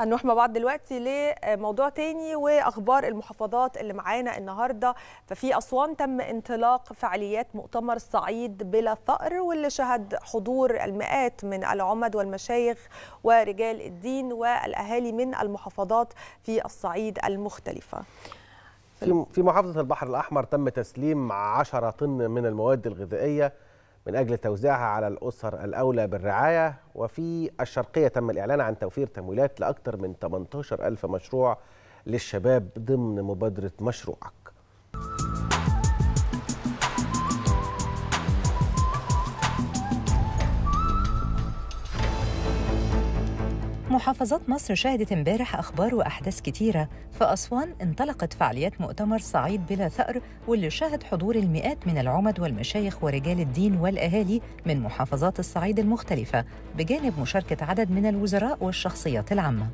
هنروح مع بعض دلوقتي لموضوع تاني واخبار المحافظات اللي معانا النهارده. ففي اسوان تم انطلاق فعاليات مؤتمر الصعيد بلا ثأر، واللي شهد حضور المئات من العمد والمشايخ ورجال الدين والاهالي من المحافظات في الصعيد المختلفه. في محافظه البحر الاحمر تم تسليم 10 طن من المواد الغذائيه من أجل توزيعها على الأسر الأولى بالرعاية. وفي الشرقية تم الإعلان عن توفير تمويلات لأكثر من 18,000 مشروع للشباب ضمن مبادرة مشروعك. محافظات مصر شهدت امبارح أخبار وأحداث كتيرة. فأسوان انطلقت فعاليات مؤتمر صعيد بلا ثأر، واللي شهد حضور المئات من العمد والمشايخ ورجال الدين والأهالي من محافظات الصعيد المختلفة، بجانب مشاركة عدد من الوزراء والشخصيات العامة.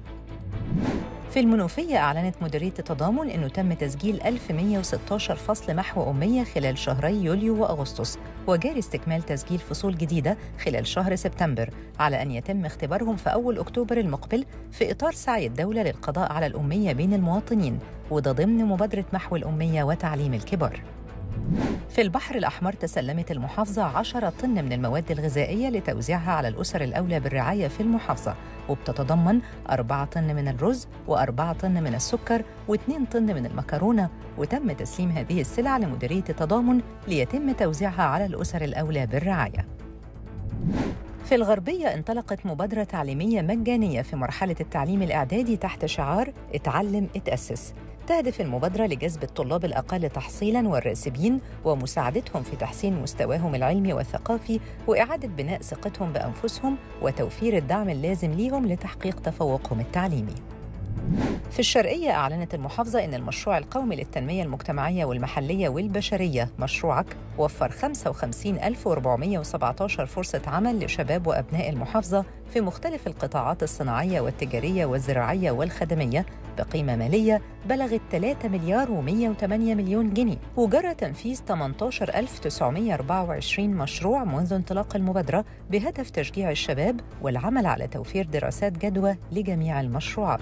في المنوفية أعلنت مديرية التضامن أنه تم تسجيل 1116 فصل محو أمية خلال شهري يوليو وأغسطس، وجاري استكمال تسجيل فصول جديدة خلال شهر سبتمبر، على أن يتم اختبارهم في أول أكتوبر المقبل في إطار سعي الدولة للقضاء على الأمية بين المواطنين، وده ضمن مبادرة محو الأمية وتعليم الكبار. في البحر الأحمر تسلمت المحافظة 10 طن من المواد الغذائية لتوزيعها على الأسر الأولى بالرعاية في المحافظة، وبتتضمن 4 طن من الرز و4 طن من السكر و2 طن من المكرونة، وتم تسليم هذه السلع لمديرية التضامن ليتم توزيعها على الأسر الأولى بالرعاية. في الغربية انطلقت مبادرة تعليمية مجانية في مرحلة التعليم الإعدادي تحت شعار اتعلم اتأسس. تهدف المبادرة لجذب الطلاب الأقل تحصيلاً والراسبين ومساعدتهم في تحسين مستواهم العلمي والثقافي، وإعادة بناء ثقتهم بأنفسهم وتوفير الدعم اللازم ليهم لتحقيق تفوقهم التعليمي. في الشرقية أعلنت المحافظة أن المشروع القومي للتنمية المجتمعية والمحلية والبشرية مشروعك وفر 55,417 فرصة عمل لشباب وأبناء المحافظة في مختلف القطاعات الصناعية والتجارية والزراعية والخدمية بقيمة مالية بلغت 3,108,000,000 جنيه، وجرى تنفيذ 18,924 مشروع منذ انطلاق المبادرة بهدف تشجيع الشباب والعمل على توفير دراسات جدوى لجميع المشروعات.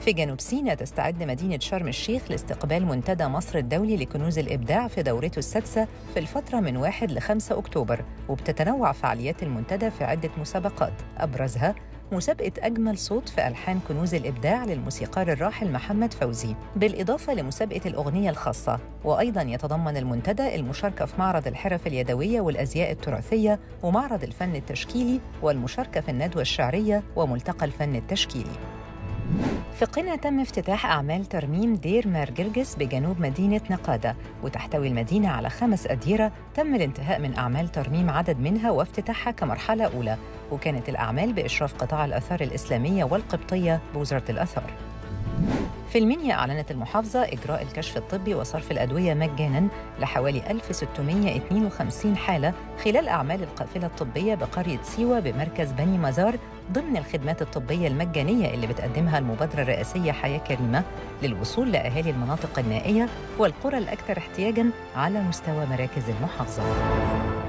في جنوب سيناء تستعد مدينة شرم الشيخ لاستقبال منتدى مصر الدولي لكنوز الإبداع في دورته السادسة في الفترة من 1 ل 5 أكتوبر، وبتتنوع فعاليات المنتدى في عدة مسابقات، أبرزها مسابقة أجمل صوت في ألحان كنوز الإبداع للموسيقار الراحل محمد فوزي، بالإضافة لمسابقة الأغنية الخاصة. وأيضاً يتضمن المنتدى المشاركة في معرض الحرف اليدوية والأزياء التراثية ومعرض الفن التشكيلي والمشاركة في الندوة الشعرية وملتقى الفن التشكيلي. في قنا تم افتتاح أعمال ترميم دير مار بجنوب مدينة نقادة، وتحتوي المدينة على 5 أديرة تم الانتهاء من أعمال ترميم عدد منها وافتتاحها كمرحلة أولى، وكانت الأعمال بإشراف قطاع الآثار الإسلامية والقبطية بوزارة الآثار. في المنيا أعلنت المحافظة إجراء الكشف الطبي وصرف الأدوية مجاناً لحوالي 1652 حالة خلال أعمال القافلة الطبية بقرية سيوه بمركز بني مزار، ضمن الخدمات الطبية المجانية اللي بتقدمها المبادرة الرئاسية حياة كريمة للوصول لأهالي المناطق النائية والقرى الأكثر احتياجاً على مستوى مراكز المحافظة.